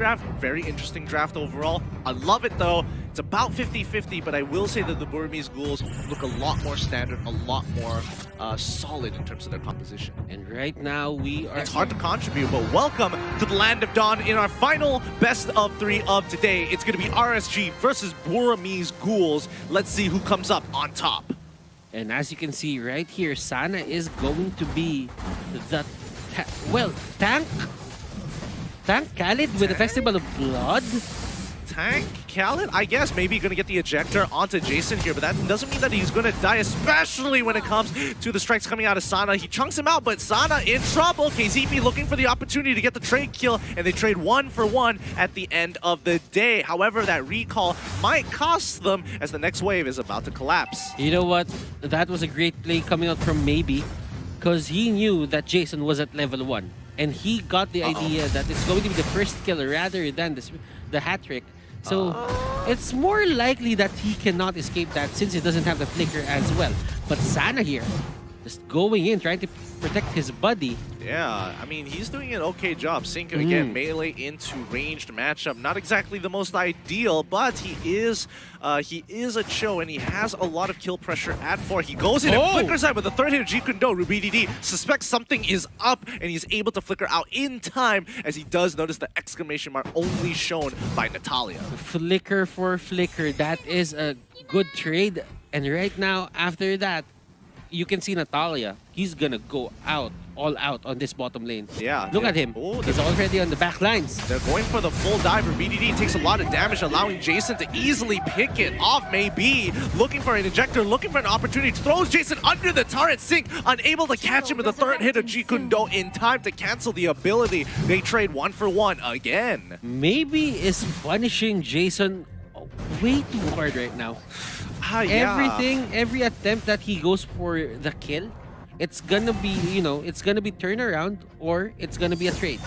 draft. Very interesting draft overall. I love it though. It's about 50-50, but I will say that the Burmese Ghouls look a lot more standard, a lot more solid in terms of their composition. And right now we are... It's hard to contribute, but welcome to the Land of Dawn in our final best of three of today. It's going to be RSG versus Burmese Ghouls. Let's see who comes up on top. And as you can see right here, Sana is going to be the... Tank Khaled with the Festival of Blood? Tank Khaled? I guess maybe going to get the ejector onto Jason here, but that doesn't mean that he's going to die, especially when it comes to the strikes coming out of Sana. He chunks him out, but Sana in trouble. KZP looking for the opportunity to get the trade kill, and they trade 1-for-1 at the end of the day. However, that recall might cost them as the next wave is about to collapse. You know what? That was a great play coming out from Maybe, because he knew that Jason was at level 1. And he got the idea that it's going to be the first kill rather than the hat trick. So it's more likely that he cannot escape that since he doesn't have the flicker as well. But Sana here, just going in, trying to protect his buddy. Yeah, I mean, he's doing an okay job. Sync again, melee into ranged matchup. Not exactly the most ideal, but he is a Cho, and he has a lot of kill pressure at 4. He goes in and flickers out with the third hit of Jeet Kune Do. RubyDD suspects something is up, and he's able to flicker out in time as he does notice the exclamation mark only shown by Natalia. Flicker for flicker. That is a good trade. And right now, after that, you can see Natalia. He's gonna go out, all out on this bottom lane. Yeah. Look at him. Oh, he's already on the back lines. They're going for the full diver. BDD takes a lot of damage, allowing Jason to easily pick it off. Maybe looking for an ejector, looking for an opportunity. Throws Jason under the turret. Sync unable to catch him with the third hit of Jeet Kune Do in time to cancel the ability. They trade 1-for-1 again. Maybe is punishing Jason way too hard right now. Every attempt that he goes for the kill, it's gonna be, you know, it's gonna be turnaround or it's gonna be a trade.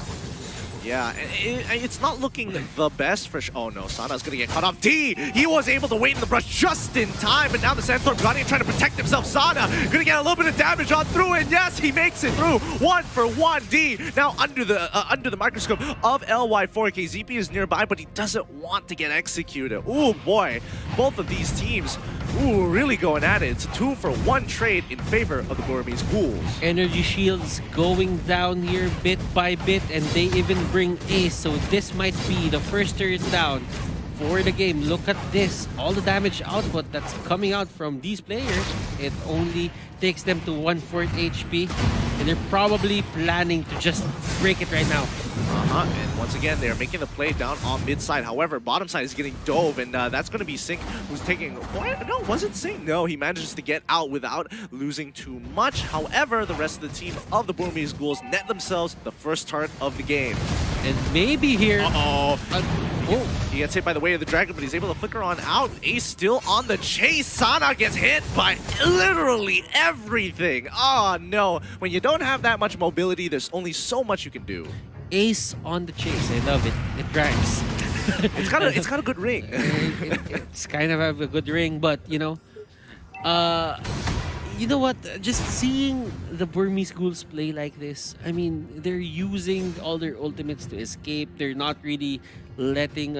Yeah, it's not looking the best for... Oh no, Sana's gonna get cut off. D, he was able to wait in the brush just in time, but now the Sandstorm Guardian trying to protect himself. Sana gonna get a little bit of damage on through, and yes, he makes it through. 1-for-1, D, now under the microscope of LY4K. ZP is nearby, but he doesn't want to get executed. Ooh boy, both of these teams, ooh, really going at it. It's a 2-for-1 trade in favor of the Burmese Ghouls. Energy shields going down here bit by bit, and they even bring Ace, so this might be the first turret down for the game. Look at this, all the damage output that's coming out from these players. It only takes them to 1/4 HP, and they're probably planning to just break it right now. And once again, they're making the play down on mid side. However, bottom side is getting dove, and that's going to be Sync who's taking... What? No, was it Sync? No, he manages to get out without losing too much. However, the rest of the team of the Burmese Ghouls net themselves the first turret of the game. And maybe here... He gets hit by the Way of the Dragon, but he's able to flicker on out. Ace still on the chase. Sana gets hit by literally everything. Oh no, when you don't have that much mobility, there's only so much you can do. Ace on the chase, I love it. It rhymes. it's got a good ring. It's kind of a good ring, but you know what? Just seeing the Burmese Ghouls play like this, I mean, they're using all their ultimates to escape. They're not really letting,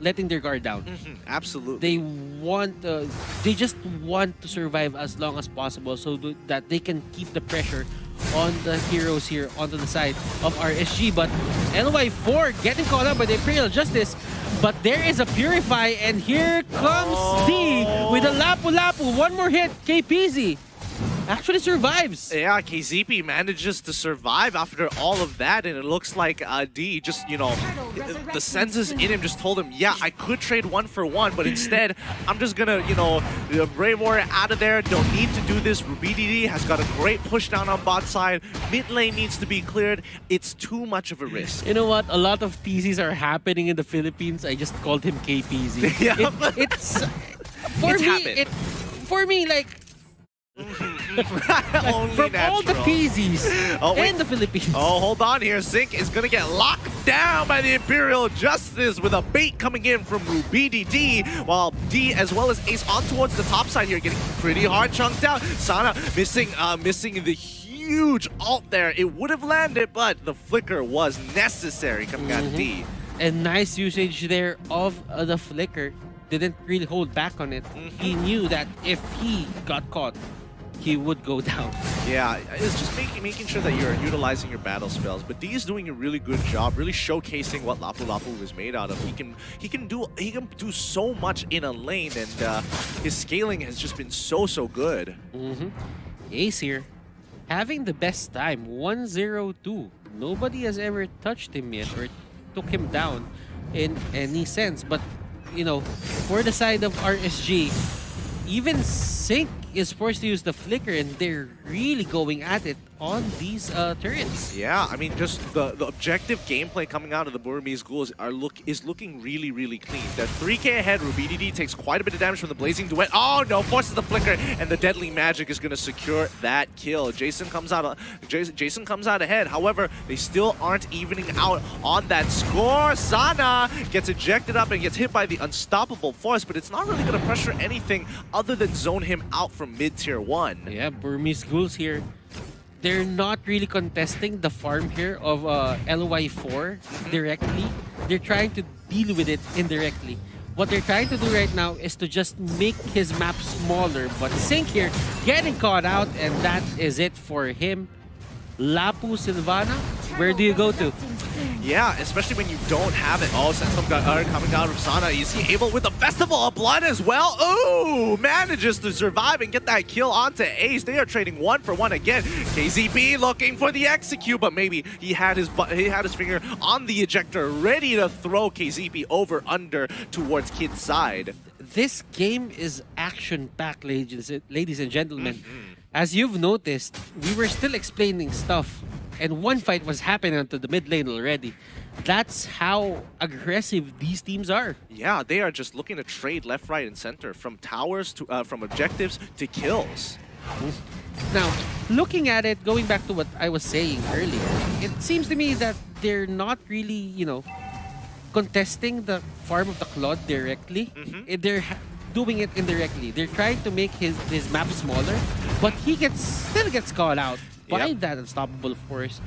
letting their guard down. Absolutely. They want, they just want to survive as long as possible so that they can keep the pressure on the heroes here onto the side of RSG. But LY4 getting caught up by the Imperial Justice, but there is a Purify, and here comes D with a Lapu Lapu. One more hit, KPZ actually survives. Yeah, KZP manages to survive after all of that, and it looks like D just, the senses in him just told him, yeah, I could trade 1-for-1, but instead, I'm just gonna, Brave Warrior out of there, don't need to do this. RubyDD has got a great push down on bot side. Mid lane needs to be cleared. It's too much of a risk. You know what? A lot of theses are happening in the Philippines. I just called him KPZ. Yeah. For me, like, from natural. All the PZs in the Philippines. Oh, hold on here. Sync is going to get locked down by the Imperial Justice with a bait coming in from RubyDD, while D as well as Ace on towards the top side here, getting pretty hard chunked out. Sana missing the huge huge ult there. It would have landed, but the flicker was necessary coming out D. And nice usage there of the flicker. Didn't really hold back on it. He knew that if he got caught, he would go down. Yeah, it's just making sure that you're utilizing your battle spells. But D is doing a really good job, really showcasing what Lapu Lapu is made out of. He can do so much in a lane, and his scaling has just been so good. Ace here, having the best time, 1-0-2. Nobody has ever touched him yet or took him down in any sense. But you know, for the side of RSG, even Sync is forced to use the flicker, and they're really going at it on these turrets. Yeah, I mean, just the objective gameplay coming out of the Burmese Ghouls is looking really clean. That 3K ahead, RubyDD takes quite a bit of damage from the Blazing Duet. Oh no, forces the flicker, and the Deadly Magic is going to secure that kill. Jason comes out ahead. However, they still aren't evening out on that score. Sana gets ejected up and gets hit by the Unstoppable Force, but it's not really going to pressure anything other than zone him out from mid-tier 1. Yeah, Burmese Ghouls here, they're not really contesting the farm here of LY4 directly. They're trying to deal with it indirectly. What they're trying to do right now is to just make his map smaller. But Sync here getting caught out, and that is it for him. Lapu, Silvana, where do you go to? Yeah, especially when you don't have it. Oh, Sandstorm Guardian coming out of Sana. Is he able with the Festival of Blood as well? Ooh, manages to survive and get that kill onto Ace. They are trading 1-for-1 again. KZB looking for the execute, but maybe he had his finger on the ejector, ready to throw KZB over under towards Kid's side. This game is action-packed, ladies and gentlemen. As you've noticed, we were still explaining stuff, and one fight was happening to the mid lane already. That's how aggressive these teams are. Yeah, they are just looking to trade left, right, and center, from towers to from objectives to kills. Now, looking at it, going back to what I was saying earlier, it seems to me that they're not really, you know, contesting the farm of the Clod directly. They're doing it indirectly. They're trying to make his map smaller, but he still gets caught out by that Unstoppable Force.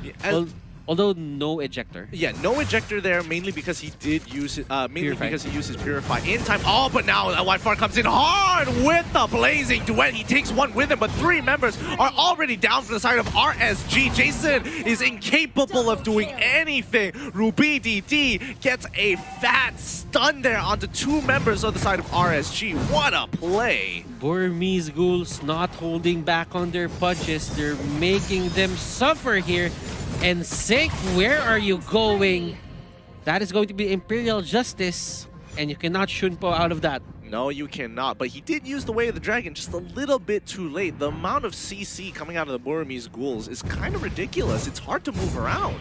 Although no ejector. Yeah, no ejector there, mainly because he did use his Purify in time. Oh, but now LY4 comes in hard with the Blazing Duet. He takes one with him, but three members are already down from the side of RSG. Jason is incapable of doing anything. RubyDD gets a fat stun there onto two members on the side of RSG. What a play! Burmese Ghouls not holding back on their punches. They're making them suffer here. And Sync, where are you going? That is going to be Imperial Justice, and you cannot Shunpo out of that. No, you cannot. But he did use the Way of the Dragon just a little bit too late. The amount of CC coming out of the Burmese Ghouls is kind of ridiculous. It's hard to move around.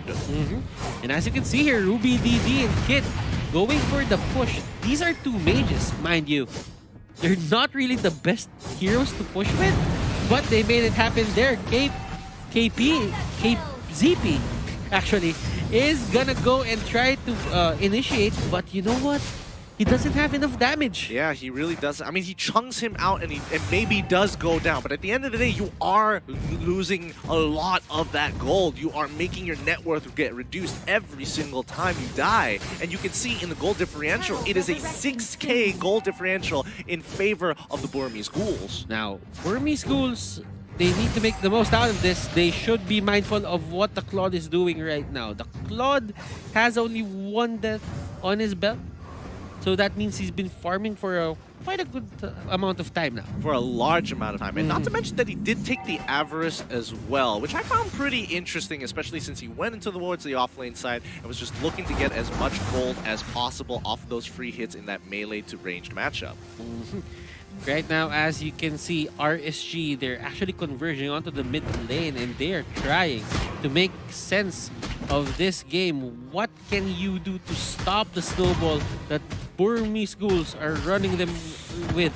And as you can see here, RubyDD and Kid going for the push. These are two mages, mind you. They're not really the best heroes to push with, but they made it happen there. KZP actually is gonna go and try to initiate, but you know what? He doesn't have enough damage. Yeah, he really doesn't. I mean, he chunks him out and maybe does go down, but at the end of the day, you are losing a lot of that gold. You are making your net worth get reduced every single time you die. And you can see in the gold differential, it is a 6K gold differential in favor of the Burmese Ghouls. Now, Burmese Ghouls, they need to make the most out of this. They should be mindful of what the Clod is doing right now. The Clod has only one death on his belt, so that means he's been farming for quite a good amount of time now. For a large amount of time. And not to mention that he did take the Avarice as well, which I found pretty interesting, especially since he went into the wards the off-lane side and was just looking to get as much gold as possible off those free hits in that melee to ranged matchup. Right now, as you can see, RSG, they're actually converging onto the mid lane, and they are trying to make sense of this game. What can you do to stop the snowball that Burmese Ghouls are running them with?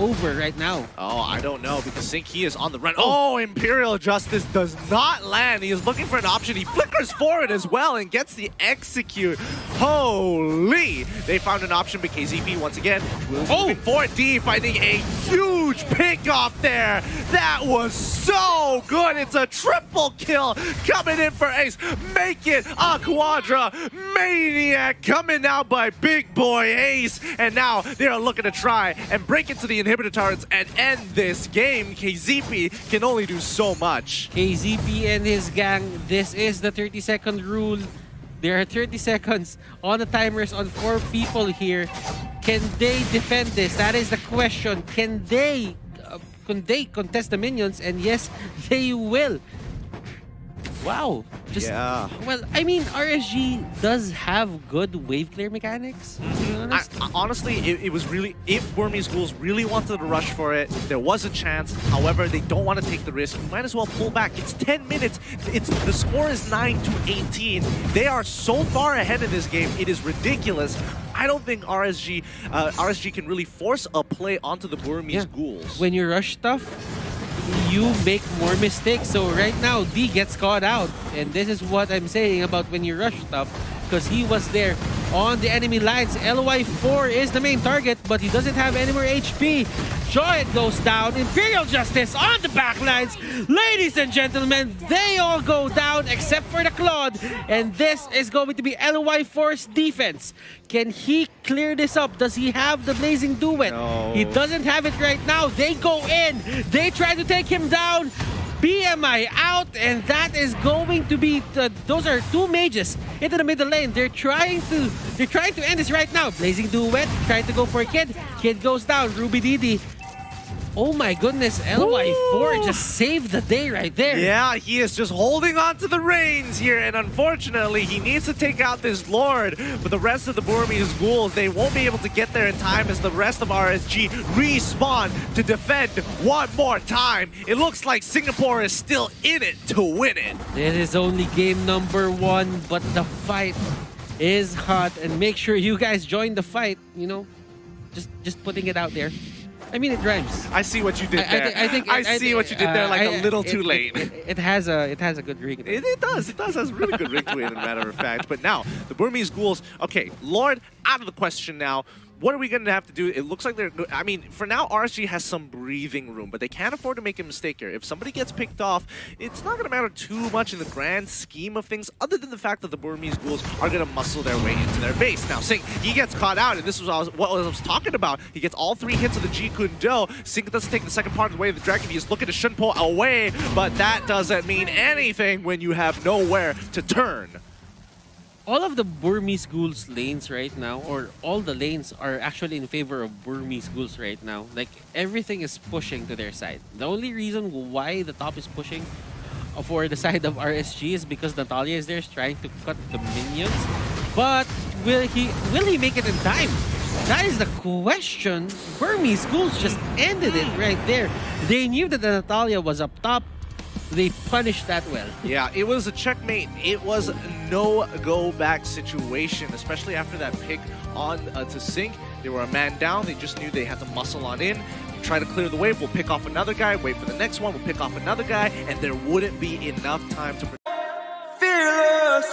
over right now? Oh, I don't know, because Sing He is on the run. Oh, Imperial Justice does not land. He is looking for an option. He flickers forward as well and gets the execute. Holy! They found an option, but KZP once again. Oh, 4D finding a huge pick off there. That was so good. It's a triple kill coming in for Ace. Make it a Quadra. Maniac coming out by Big Boy Ace. And now they are looking to try and break into the inhibitor turrets and end this game. KZP can only do so much. KZP and his gang, this is the 30-second rule. There are 30 seconds on the timers on 4 people here. Can they defend this? That is the question. Can they contest the minions? And yes, they will. Wow. Just, yeah. Well, I mean, RSG does have good wave clear mechanics. Honestly, it was really, if Burmese Ghouls really wanted to rush for it, there was a chance. However, they don't want to take the risk. You might as well pull back. It's 10 minutes. The score is 9-18. They are so far ahead in this game. It is ridiculous. I don't think RSG can really force a play onto the Burmese Ghouls. When you rush stuff, you make more mistakes. So right now, D gets caught out. And this is what I'm saying about when you rush stuff, because he was there on the enemy lines. LY4 is the main target, but he doesn't have any more HP. Joyet goes down. Imperial Justice on the back lines. Ladies and gentlemen, they all go down except for the Claude. And this is going to be LY4's defense. Can he clear this up? Does he have the Blazing Duet? No. He doesn't have it right now. They go in. They try to take him down. BMI out, and that is going to be, those are 2 mages into the middle lane. They're trying to end this right now. Blazing Duet, trying to go for a Kid. Kid goes down, Ruby DD. Oh my goodness, LY4 just saved the day right there. Yeah, he is just holding on to the reins here, and unfortunately, he needs to take out this Lord, but the rest of the Burmese Ghouls, they won't be able to get there in time as the rest of RSG respawn to defend one more time. It looks like Singapore is still in it to win it. It is only game number 1, but the fight is hot, and make sure you guys join the fight, you know, just putting it out there. I mean, it rhymes. I see what you did there. I see what you did there, like a little too late. It has a good ring. It does. Has a really good ring to it, as a matter of fact. But now, the Burmese Ghouls, okay, Lord, out of the question now. What are we going to have to do? It looks like they're... I mean, for now, RSG has some breathing room, but they can't afford to make a mistake here. If somebody gets picked off, it's not going to matter too much in the grand scheme of things, other than the fact that the Burmese Ghouls are going to muscle their way into their base. Now, Sing, he gets caught out, and this is what I was talking about. He gets all 3 hits of the Jeet Kune Do. Sing doesn't take the second part of the Way of the Dragon. He is looking to Shunpo away, but that doesn't mean anything when you have nowhere to turn. All of the Burmese Ghouls lanes right now, or all the lanes, are actually in favor of Burmese Ghouls right now. Like, everything is pushing to their side. The only reason why the top is pushing for the side of RSG is because Natalia is there trying to cut the minions. But will he make it in time? That is the question. Burmese Ghouls just ended it right there. They knew that the Natalia was up top. They punished that well. Yeah, it was a checkmate. It was a no-go-back situation, especially after that pick on to Sink. They were a man down. They just knew they had to muscle on in, try to clear the wave. We'll pick off another guy, wait for the next one. We'll pick off another guy, and there wouldn't be enough time to... Fearless!